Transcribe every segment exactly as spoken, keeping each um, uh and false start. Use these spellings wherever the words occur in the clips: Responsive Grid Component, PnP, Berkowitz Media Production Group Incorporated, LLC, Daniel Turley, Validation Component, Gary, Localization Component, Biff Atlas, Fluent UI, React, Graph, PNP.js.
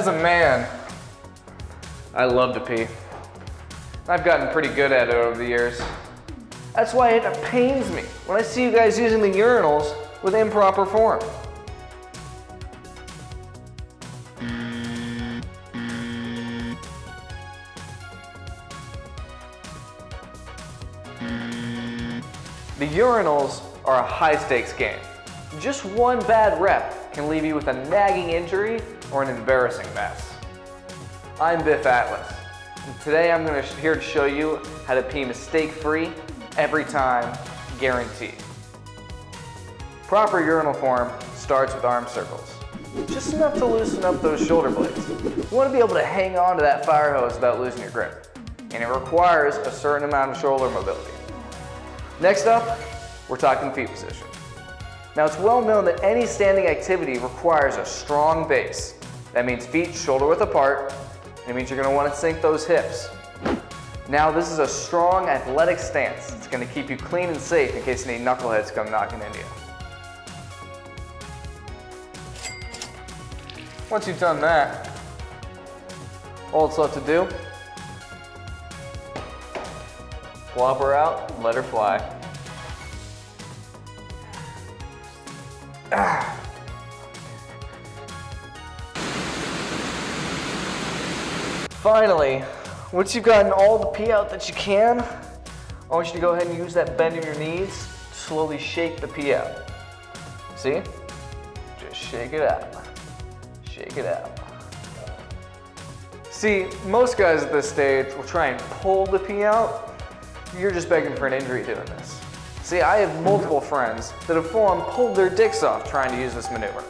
As a man, I love to pee. I've gotten pretty good at it over the years. That's why it pains me when I see you guys using the urinals with improper form. The urinals are a high-stakes game. Just one bad rep can leave you with a nagging injury or an embarrassing mess. I'm Biff Atlas. Today I'm gonna here to show you how to pee mistake-free every time, guaranteed. Proper urinal form starts with arm circles. Just enough to loosen up those shoulder blades. You wanna be able to hang on to that fire hose without losing your grip. And it requires a certain amount of shoulder mobility. Next up, we're talking feet position. Now it's well known that any standing activity requires a strong base. That means feet shoulder width apart. It means you're going to want to sink those hips. Now this is a strong athletic stance. It's going to keep you clean and safe in case any knuckleheads come knocking into you. Once you've done that, all it's left to do, plop her out, let her fly. Ah. Finally, once you've gotten all the pee out that you can, I want you to go ahead and use that bend of your knees to slowly shake the pee out. See? Just shake it out. Shake it out. See, most guys at this stage will try and pull the pee out. You're just begging for an injury doing this. See, I have multiple friends that have full on pulled their dicks off trying to use this maneuver.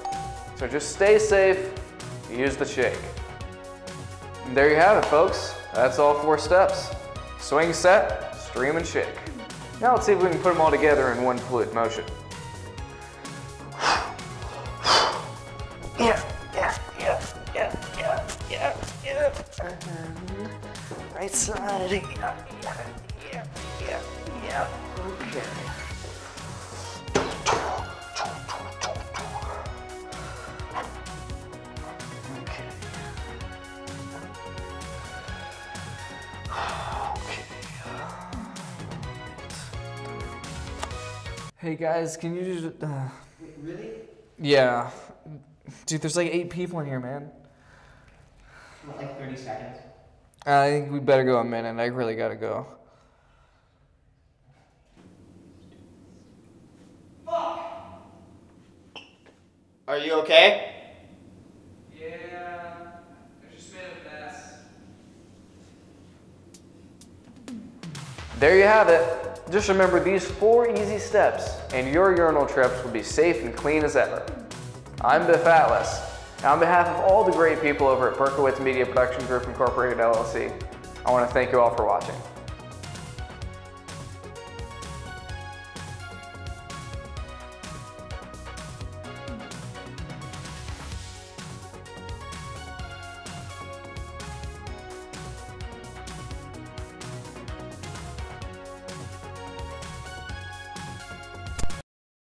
So just stay safe, use the shake. And there you have it, folks. That's all four steps. Swing, set, stream, and shake. Now let's see if we can put them all together in one fluid motion. Yeah, yeah, yeah, yeah, yeah, yeah, yeah. And right side, yeah, yeah, yeah, yeah, yeah. Okay. Hey guys, can you just... Uh, really? Yeah. Dude, there's like eight people in here, man. What, like thirty seconds? I think we better go a minute. I really gotta go. Fuck! Are you okay? Yeah. I just made a mess. There you have it. Just remember these four easy steps and your urinal trips will be safe and clean as ever. I'm Biff Atlas, and on behalf of all the great people over at Berkowitz Media Production Group Incorporated, L L C, I want to thank you all for watching.